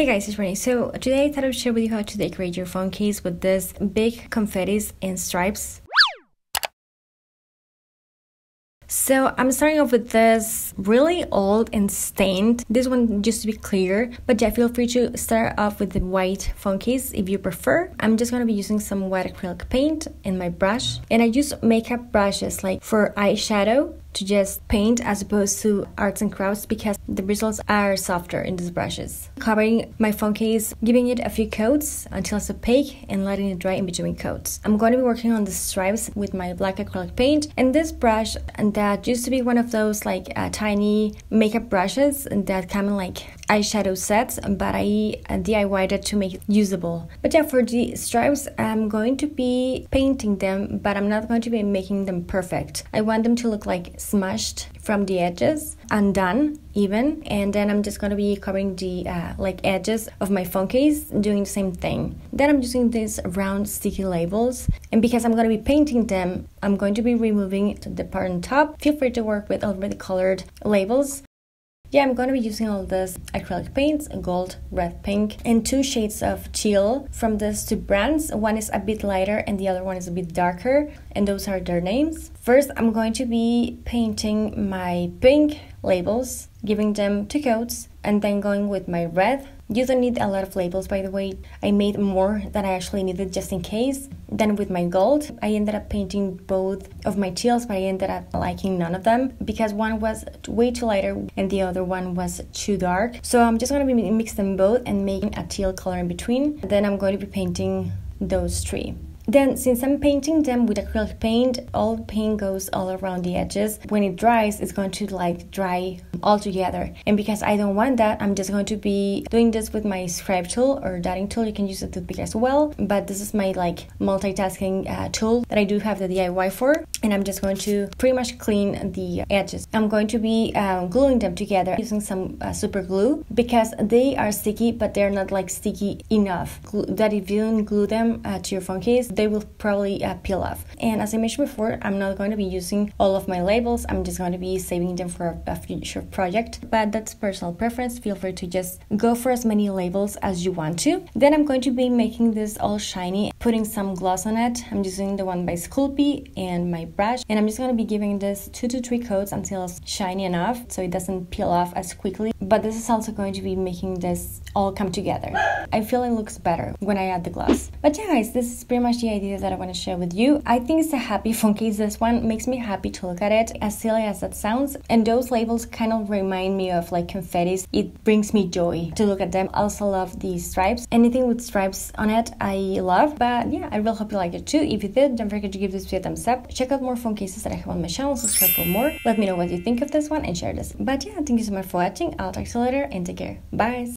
Hey guys, it's Renee. So today I thought I would share with you how to decorate your phone case with this big confettis and stripes. So I'm starting off with this really old and stained. This one used to be clear, but yeah, feel free to start off with the white phone case if you prefer. I'm just gonna be using some wet acrylic paint and my brush. And I use makeup brushes like for eyeshadow to just paint as opposed to arts and crafts because the bristles are softer in these brushes. Covering my phone case, giving it a few coats until it's opaque and letting it dry in between coats. I'm going to be working on the stripes with my black acrylic paint and this brush, and that used to be one of those like tiny makeup brushes that come in like eyeshadow sets, but I DIY'd it to make it usable. But yeah, for the stripes, I'm going to be painting them, but I'm not going to be making them perfect. I want them to look like smashed from the edges, undone even, and then I'm just going to be covering the like edges of my phone case, doing the same thing. Then I'm using these round sticky labels, and because I'm going to be painting them, I'm going to be removing the part on top. Feel free to work with already colored labels. Yeah, I'm going to be using all this acrylic paints, gold, red, pink, and two shades of teal from these two brands. One is a bit lighter and the other one is a bit darker, and those are their names. First, I'm going to be painting my pink labels, giving them two coats, and then going with my red. You don't need a lot of labels, by the way. I made more than I actually needed just in case. Then with my gold, I ended up painting both of my teals, but I ended up liking none of them because one was way too lighter and the other one was too dark. So I'm just going to be mixing them both and making a teal color in between. Then I'm going to be painting those three. Then, since I'm painting them with acrylic paint, all paint goes all around the edges. When it dries, it's going to like dry all together. And because I don't want that, I'm just going to be doing this with my scribe tool or dotting tool. You can use a toothpick as well, but this is my like multitasking tool that I do have the DIY for. And I'm just going to pretty much clean the edges. I'm going to be gluing them together using some super glue because they are sticky, but they're not like sticky enough that if you don't glue them to your phone case, they will probably peel off. And as I mentioned before, I'm not going to be using all of my labels. I'm just going to be saving them for a future project, but that's personal preference. Feel free to just go for as many labels as you want to. Then I'm going to be making this all shiny, putting some gloss on it. I'm using the one by Sculpey and my brush, and I'm just going to be giving this 2 to 3 coats until it's shiny enough so it doesn't peel off as quickly. But this is also going to be making this all come together. I feel it looks better when I add the gloss. But yeah guys, this is pretty much the idea that I want to share with you. I think it's a happy phone case. This one makes me happy to look at it, as silly as that sounds. And those labels kind of remind me of like confettis. It brings me joy to look at them. I also love these stripes. Anything with stripes on it I love. But yeah, I really hope you like it too. If you did, don't forget to give this video a thumbs up. Check out more phone cases that I have on my channel. Subscribe for more. Let me know what you think of this one and share this. But yeah, thank you so much for watching. I'll talk to you later and take care. Bye!